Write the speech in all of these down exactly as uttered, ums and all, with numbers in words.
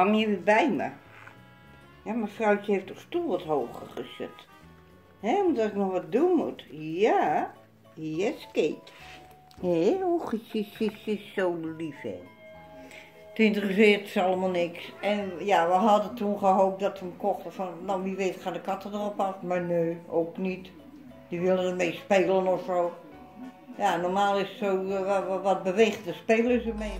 kwam hij weer bij me. Ja, mijn vrouwtje heeft de stoel wat hoger gezet. He, omdat ik nog wat doen moet. Ja, yes, Kate. Heel is zo lief, hè. Het interesseert ze allemaal niks. En ja, we hadden toen gehoopt dat we hem kochten van, nou wie weet gaan de katten erop af. Maar nee, ook niet. Die willen ermee spelen of zo. Ja, normaal is zo, uh, wat beweegt, dan spelen ze mee.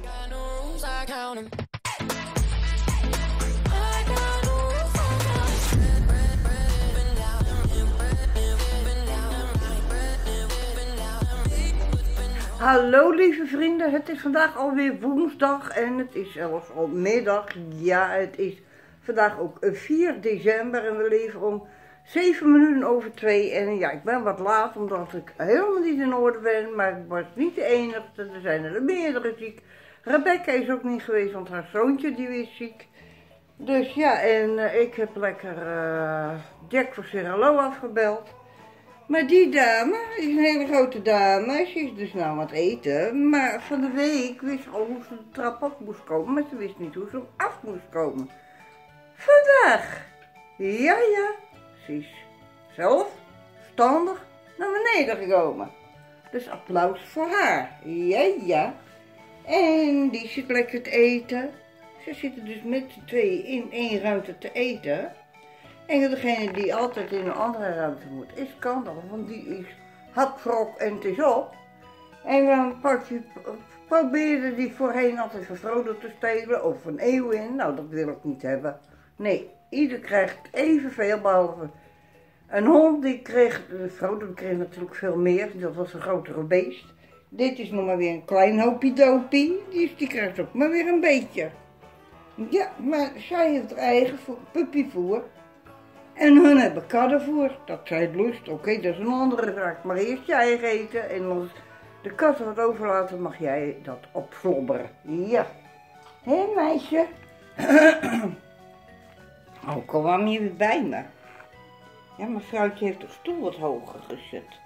Hallo lieve vrienden, het is vandaag alweer woensdag en het is zelfs al middag. Ja, het is vandaag ook vier december en we leven om zeven minuten over twee. En ja, ik ben wat laat omdat ik helemaal niet in orde ben, maar ik was niet de enige. Er zijn er meerdere ziek. Rebecca is ook niet geweest, want haar zoontje die is ziek. Dus ja, en uh, ik heb lekker uh, Jack van Cirelo afgebeld. Maar die dame is een hele grote dame, ze is dus nou aan het eten, maar van de week wist al hoe ze de trap op moest komen, maar ze wist niet hoe ze af moest komen. Vandaag, ja ja, ze is zelfstandig naar beneden gekomen. Dus applaus voor haar, ja ja. En die zit lekker te eten, ze zitten dus met z'n tweeën in één ruimte te eten. En degene die altijd in een andere ruimte moet is Gandalf, want die is hapvrok en het is op. En dan probeerde die voorheen altijd van Frodo te stelen of van Éowyn. Nou, dat wil ik niet hebben. Nee, ieder krijgt evenveel, behalve een hond die kreeg, Frodo die kreeg natuurlijk veel meer, dat was een grotere beest. Dit is nog maar weer een klein hoopie-dopie, dus die krijgt ook maar weer een beetje. Ja, maar zij heeft eigen puppyvoer. En hun hebben kaddenvoer, dat zij het lust. Oké, okay, dat is een andere zaak, maar eerst jij eten en als de katten wat overlaten mag jij dat opflobberen. Ja. Hé hey, meisje. Oh, kwam je weer bij me. Ja, mijn vrouwtje heeft de stoel wat hoger gezet.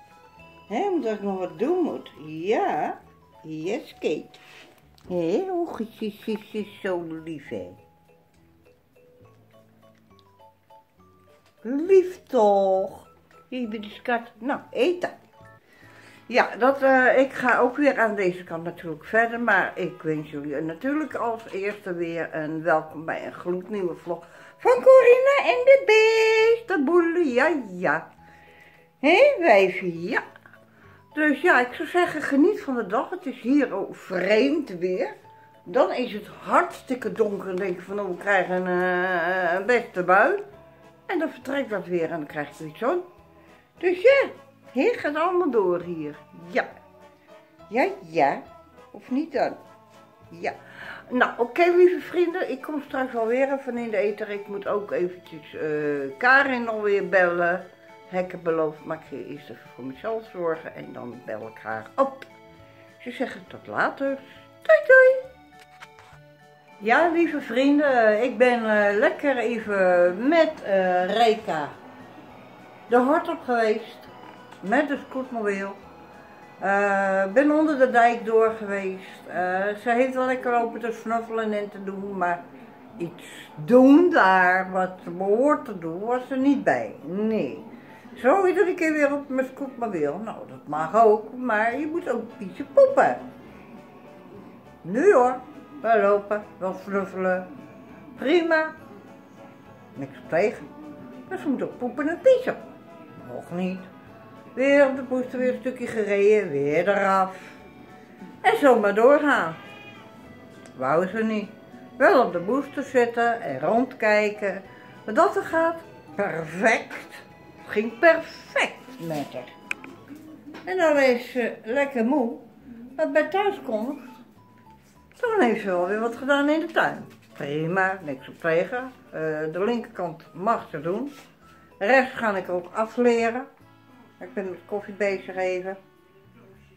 Hé, omdat ik nog wat doen moet. Ja, yes Kate. Hé, oh, het is zo lief hè. Lief toch? Hier bij de kat. Nou, eten. Ja, dat, uh, ik ga ook weer aan deze kant natuurlijk verder. Maar ik wens jullie natuurlijk als eerste weer een welkom bij een gloednieuwe vlog van Coriena en De Beestenboel. Ja, ja. Hé, wijfie, ja. Dus ja, ik zou zeggen, geniet van de dag. Het is hier ook vreemd weer. Dan is het hartstikke donker. En denk je van, oh, we krijgen uh, een beste bui. En dan vertrekt dat weer en dan krijg je iets zon. Dus ja, hier gaat allemaal door hier. Ja. Ja, ja. Of niet dan? Ja. Nou, oké okay, lieve vrienden. Ik kom straks alweer even in de eter. Ik moet ook eventjes uh, Karin alweer bellen. Hekken beloofd, maar ik ga eerst even voor mezelf zorgen. En dan bel ik haar op. Ze zeggen tot later. Doei doei. Ja, lieve vrienden, ik ben uh, lekker even met uh, Reika de hort op geweest, met de scootmobiel. Uh, ben onder de dijk door geweest. Uh, ze heeft wel lekker lopen te snuffelen en te doen, maar iets doen daar wat ze behoort te doen was er niet bij. Nee. Zo iedere keer weer op mijn scootmobiel. Nou, dat mag ook, maar je moet ook een beetje poepen. Nu hoor. Wel lopen, wel snuffelen. Prima. Niks tegen. Maar ze moet ook poepen en piezen. Nog niet. Weer op de poester, weer een stukje gereden, weer eraf. En zo maar doorgaan. Wou ze niet. Wel op de booster zitten en rondkijken. Maar dat er gaat, perfect. Het ging perfect met haar. En dan is ze lekker moe. Maar bij thuiskomst. Dan heeft ze wel weer wat gedaan in de tuin. Prima, niks op tegen. Uh, de linkerkant mag ze doen. Rechts ga ik ook afleren. Ik ben met koffie bezig even.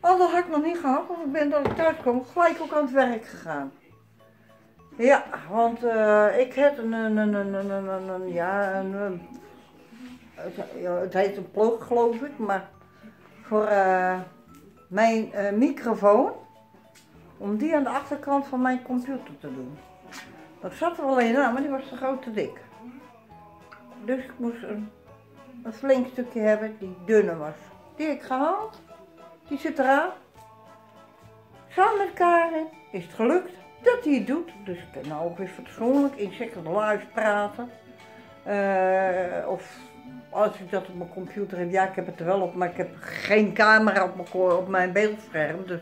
Oh, dat had ik nog niet gehad, want ik ben dat ik thuis kwam gelijk ook aan het werk gegaan. Ja, want uh, ik heb een, een, een, een, een, een, een, ja, een, een het heet een plug geloof ik, maar voor uh, mijn uh, microfoon. Om die aan de achterkant van mijn computer te doen. Dat zat er alleen aan, maar die was te groot te dik. Dus ik moest een, een flink stukje hebben die dunner was. Die heb ik gehaald, die zit eraan. Samen met Karin is het gelukt dat hij het doet. Dus ik ben nou ook weer fatsoenlijk in second life praten. Uh, of als ik dat op mijn computer heb, ja, ik heb het er wel op, maar ik heb geen camera op mijn, op mijn beeldscherm. Dus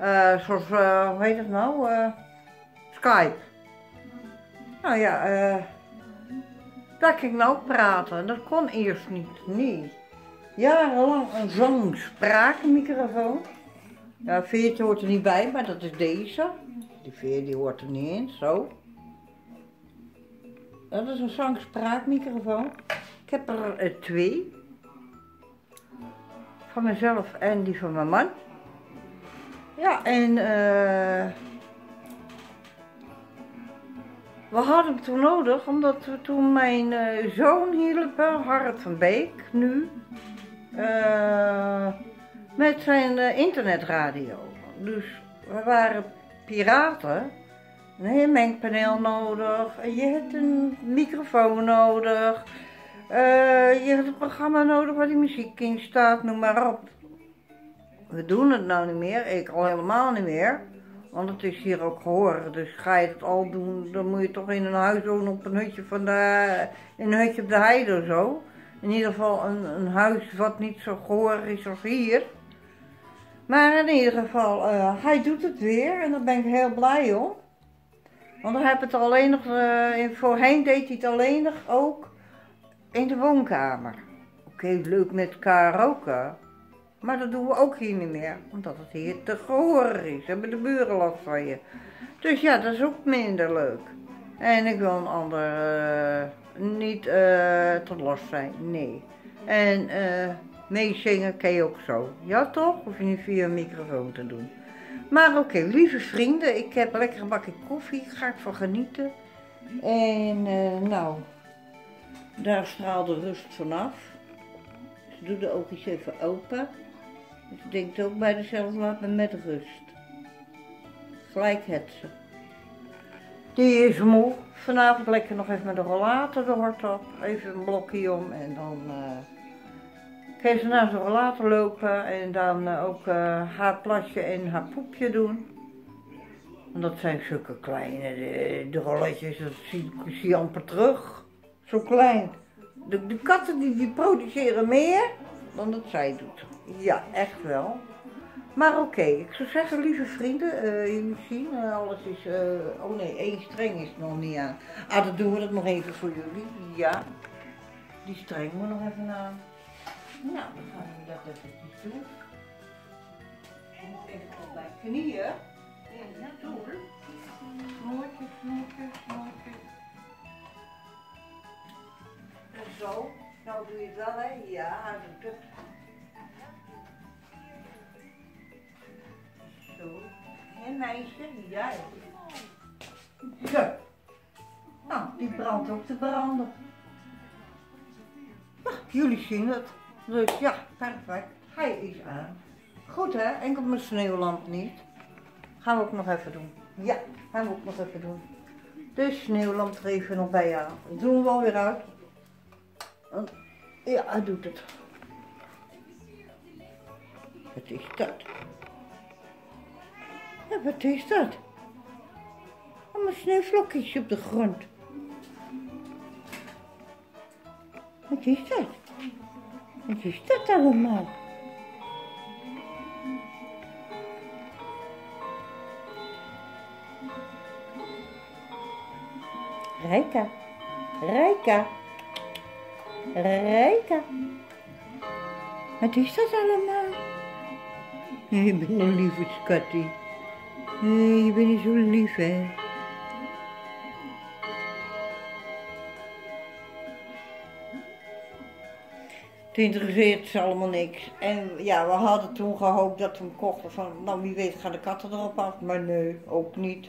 uh, zoals, uh, hoe heet het nou? Uh, Skype. Nou ja, uh, daar kan ik nou praten. Dat kon eerst niet, nee. Jarenlang een zangspraakmicrofoon. Ja, veertje hoort er niet bij, maar dat is deze. Die veer die hoort er niet in, zo. Dat is een zangspraakmicrofoon. Ik heb er uh, twee. Van mezelf en die van mijn man. Ja, en uh, we hadden hem toen nodig, omdat we toen mijn uh, zoon hielpen, Harro van Beek, nu, uh, met zijn uh, internetradio. Dus we waren piraten. Dan heb je een mengpaneel nodig, je hebt een microfoon nodig, uh, je hebt een programma nodig waar die muziek in staat, noem maar op. We doen het nou niet meer, ik al helemaal niet meer, want het is hier ook gehoord. Dus ga je het al doen, dan moet je toch in een huis doen op een hutje, van de, in een hutje op de heide of zo. In ieder geval een, een huis wat niet zo gehoord is als hier. Maar in ieder geval, uh, hij doet het weer en daar ben ik heel blij om. Want hij heeft het alleen nog, uh, voorheen deed hij het alleen nog ook in de woonkamer. Oké, okay, leuk met elkaar roken, maar dat doen we ook hier niet meer, omdat het hier te gehoor is. Hebben de buren last van je. Dus ja, dat is ook minder leuk. En ik wil een ander uh, niet uh, tot last zijn, nee. En uh, meezingen kan je ook zo. Ja toch? Hoef je niet via een microfoon te doen. Maar oké, okay, lieve vrienden, ik heb lekker een bakje koffie, daar ga ik van genieten. En uh, nou, daar straalde rust vanaf. Ze doet de oogjes even open. Ze denkt ook bij zichzelf, laat me met rust. Gelijk het ze. Die is moe. Vanavond lekker nog even met de rollator de hort op. Even een blokje om en dan uh, kan ze naast de rollator lopen en dan uh, ook uh, haar plasje en haar poepje doen. Want dat zijn zulke kleine, de, de rolletjes, dat zie ik amper terug. Zo klein. De, de katten die, die produceren meer dan dat zij doet. Ja, echt wel. Maar oké, okay, ik zou zeggen, lieve vrienden, uh, jullie zien, uh, alles is... Uh, oh nee, één streng is nog niet aan. Ah, dan doen we dat nog even voor jullie. Ja, die streng moet nog even aan. Nou, dan gaan we dat eventjes doen. Ik moet even op mijn knieën. En naartoe. Snoertje, snoertje, snoertje. En zo. Nou doe je het wel, hè? Ja, aan de tuk. Zo. En meisje, jij. Zo. Nou, die brandt ook te branden. Nou, jullie zien het. Dus ja, perfect. Hij is aan. Goed hè, enkel mijn sneeuwlamp niet. Gaan we ook nog even doen. Ja, gaan we ook nog even doen. De sneeuwlamp er even nog bij aan. Dat doen we alweer uit. Ja, hij doet het. Wat is dat? Ja, wat is dat? Allemaal sneeuwvlokjes op de grond. Wat is dat? Wat is dat allemaal? Reika, Reika, Reika. Wat is dat allemaal? Je bent een lieve schatje. Je bent niet zo lief, hè? Het interesseert ze allemaal niks. En ja, we hadden toen gehoopt dat we hem kochten van, nou wie weet gaan de katten erop af. Maar nee, ook niet.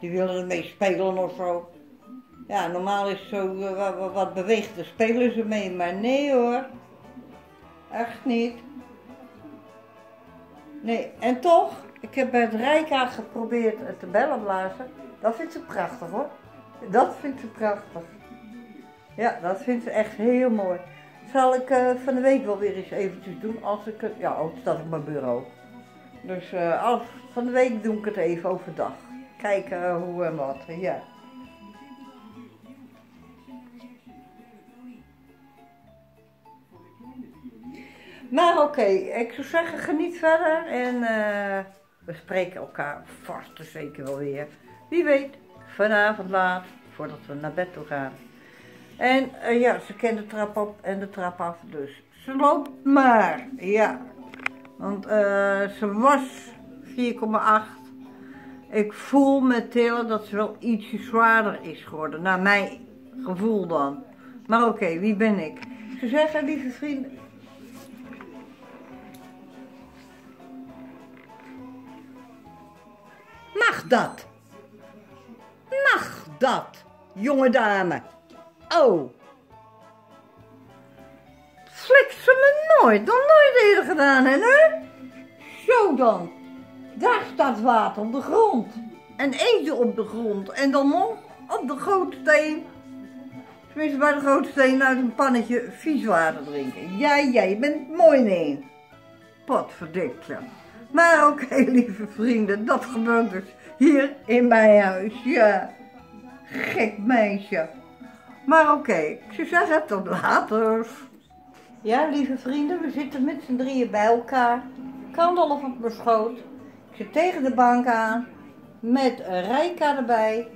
Die willen ermee spelen of zo. Ja, normaal is het zo, uh, wat beweegt, dan spelen ze mee. Maar nee hoor. Echt niet. Nee, en toch, ik heb bij het Reika geprobeerd te bellen blazen. Dat vindt ze prachtig hoor. Dat vindt ze prachtig. Ja, dat vindt ze echt heel mooi. Zal ik uh, van de week wel weer eens eventjes doen als ik het... Ja, oh, het staat op mijn bureau. Dus uh, als, van de week doe ik het even overdag. Kijken uh, hoe en wat, ja. Maar oké, okay, ik zou zeggen, geniet verder en uh, we spreken elkaar vast zeker wel weer. Wie weet, vanavond laat, voordat we naar bed toe gaan. En uh, ja, ze kent de trap op en de trap af, dus ze loopt maar, ja. Want uh, ze was vier komma acht. Ik voel met tillen dat ze wel ietsje zwaarder is geworden, naar mijn gevoel dan. Maar oké, okay, wie ben ik? Ze zeggen, lieve vrienden... Mag dat? Mag dat, jonge dame? Oh. Slikt ze me nooit, nog nooit eerder gedaan, hè? Zo dan. Daar staat water op de grond. En eten op de grond. En dan nog op de grootsteen. Tenminste, bij de grootsteen uit een pannetje vies water drinken. Ja, ja, je bent mooi nee. Potverdikte. Maar oké, okay, lieve vrienden, dat gebeurt dus hier in mijn huis. Ja, gek meisje. Maar oké, okay, succes, tot later. Ja, lieve vrienden, we zitten met z'n drieën bij elkaar. Gandalf op mijn schoot. Ik zit tegen de bank aan. Met Reika erbij.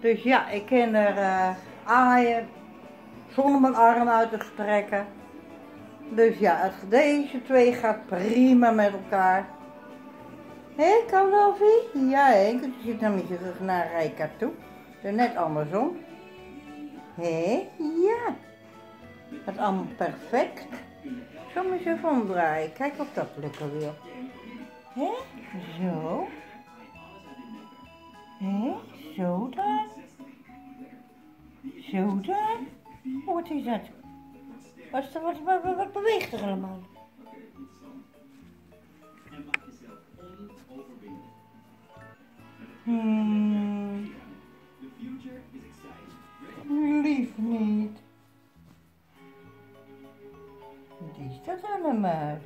Dus ja, ik kan er uh, aaien. Zonder mijn arm uit te strekken. Dus ja, deze twee gaat prima met elkaar. Hé, hey, Gandalfie? Ja, hè, je zit dan met je rug naar Reika toe. Dus net andersom. Hé, hey, ja. Dat is allemaal perfect. Zo moet je even omdraaien. Kijk of dat lukken wil. Hé, zo. Hé, zo dan. Zo dan. Oh, wat is dat? Wat, wat, wat, wat beweegt er allemaal? Hmm. Lief niet. Wat is dat allemaal?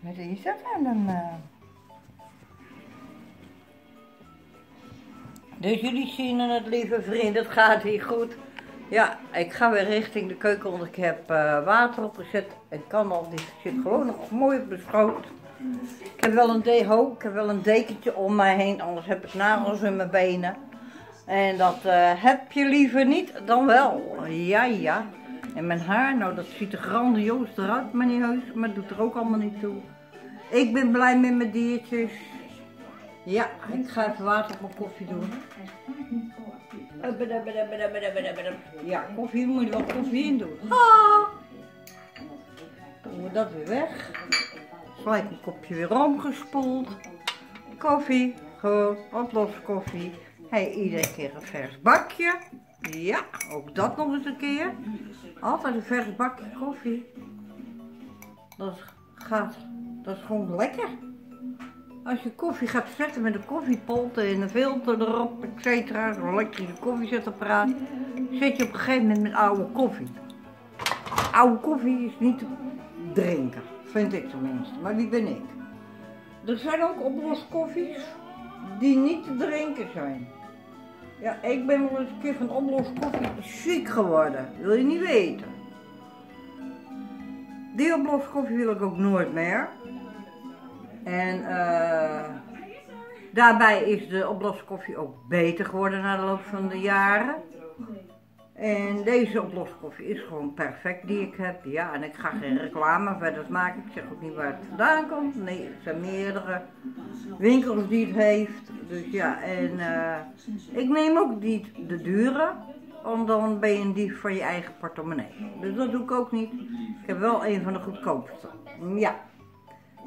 Wat is dat allemaal? Dus jullie zien het, lieve vriend, het gaat hier goed. Ja, ik ga weer richting de keuken, want ik heb uh, water opgezet en kan al, die zit gewoon nog mooi op mijn schoot. Ik heb wel een de ho, ik heb wel een dekentje om mij heen, anders heb ik nagels in mijn benen. En dat uh, heb je liever niet dan wel. Ja, ja. En mijn haar, nou dat ziet er grandioos eruit, maar niet heus, maar doet er ook allemaal niet toe. Ik ben blij met mijn diertjes. Ja, ik ga even water op mijn koffie doen. Ja, koffie, moet je wel koffie in doen. Ah! Doen we dat weer weg. Gelijk een kopje weer omgespoeld. Koffie, gewoon oploskoffie. Hey, iedere keer een vers bakje. Ja, ook dat nog eens een keer. Altijd een vers bakje koffie. Dat gaat, dat is gewoon lekker. Als je koffie gaat zetten met een koffiepolten en een filter erop, et cetera, zo'n elektrische koffiezetapparaat, zit je op een gegeven moment met oude koffie. Oude koffie is niet te drinken, vind ik tenminste, maar wie ben ik? Er zijn ook oploskoffies die niet te drinken zijn. Ja, ik ben wel eens een keer van oploskoffie ziek geworden, wil je niet weten. Die oploskoffie wil ik ook nooit meer. En uh, daarbij is de oploskoffie ook beter geworden na de loop van de jaren. En deze oploskoffie is gewoon perfect die ik heb. Ja, en ik ga geen reclame verder maken. Ik zeg ook niet waar het vandaan komt. Nee, er zijn meerdere winkels die het heeft. Dus ja, en uh, ik neem ook niet de dure. Want dan ben je een dief van je eigen portemonnee. Dus dat doe ik ook niet. Ik heb wel een van de goedkoopste. Ja.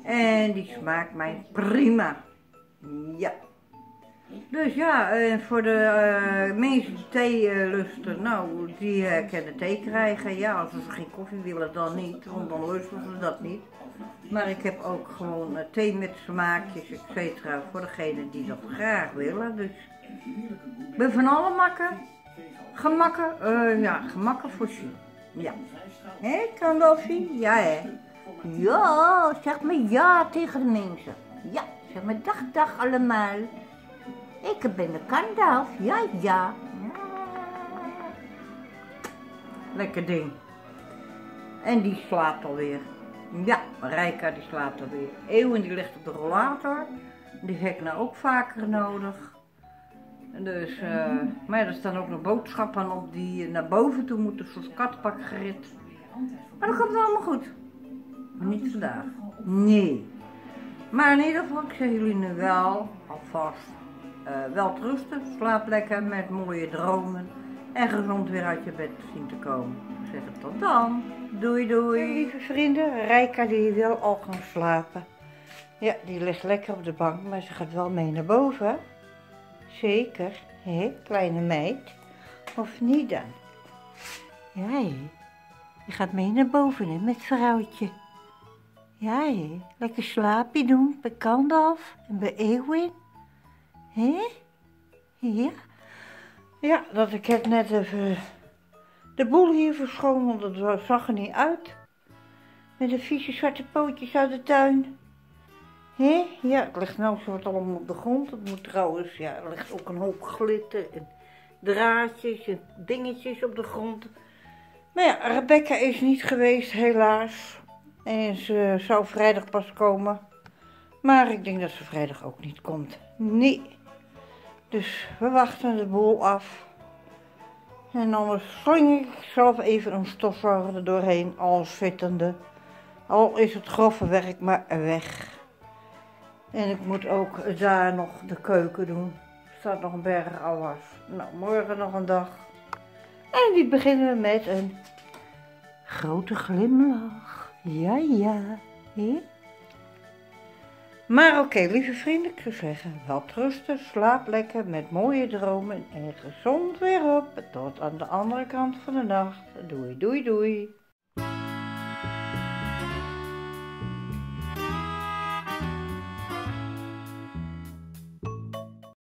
En die smaakt mij prima. Ja. Dus ja, en voor de uh, mensen die thee lusten, nou, die uh, kunnen thee krijgen. Ja, als ze geen koffie willen, dan niet, want dan lusten ze dat niet. Maar ik heb ook gewoon uh, thee met smaakjes, et cetera, voor degenen die dat graag willen. Dus ik ben van alle makken, gemakken, uh, ja, gemakken voorzien. Ja. Hé, Gandalfie? Ja, hè? Ja, zeg maar ja tegen de mensen. Ja, zeg maar dag, dag allemaal. Ik ben de Gandalf, ja, ja, ja. Lekker ding. En die slaapt alweer. Ja, Reika die slaapt alweer. Éowyn die ligt op de rollator. Die heb ik nou ook vaker nodig. Dus, uh, maar er staan ook nog boodschappen op die naar boven toe moeten, zoals katpak gerit. Maar dat komt wel allemaal goed. Niet vandaag. Nee. Maar in ieder geval, ik zeg jullie nu wel alvast. Uh, wel rusten, slaap lekker met mooie dromen en gezond weer uit je bed zien te komen. Ik zeg het tot dan. Doei doei. Hey, lieve vrienden, Reika die wil al gaan slapen. Ja, die ligt lekker op de bank, maar ze gaat wel mee naar boven. Zeker, hé, kleine meid. Of niet dan? Ja, hé. Je gaat mee naar boven, hè, met vrouwtje. Ja, hé. Lekker slaapje doen bij Gandalf en bij Éowyn. Hé? Ja? Ja, dat ik heb net even de boel hier verschoond, want het zag er niet uit. Met de vieze zwarte pootjes uit de tuin. Hé? Ja, het ligt nou soort allemaal op de grond. Het moet trouwens, ja, er ligt ook een hoop glitter en draadjes en dingetjes op de grond. Maar ja, Rebecca is niet geweest, helaas. En ze zou vrijdag pas komen. Maar ik denk dat ze vrijdag ook niet komt. Nee. Dus we wachten de boel af. En anders sling ik zelf even een stofzuiger er doorheen, al zittende. Al is het grove werk maar weg. En ik moet ook daar nog de keuken doen. Er staat nog een berg al was. Nou, morgen nog een dag. En die beginnen we met een grote glimlach. Ja, ja. He? Maar oké, okay, lieve vrienden, ik zou zeggen, wel trusten, slaap lekker met mooie dromen en gezond weer op. Tot aan de andere kant van de nacht. Doei, doei, doei.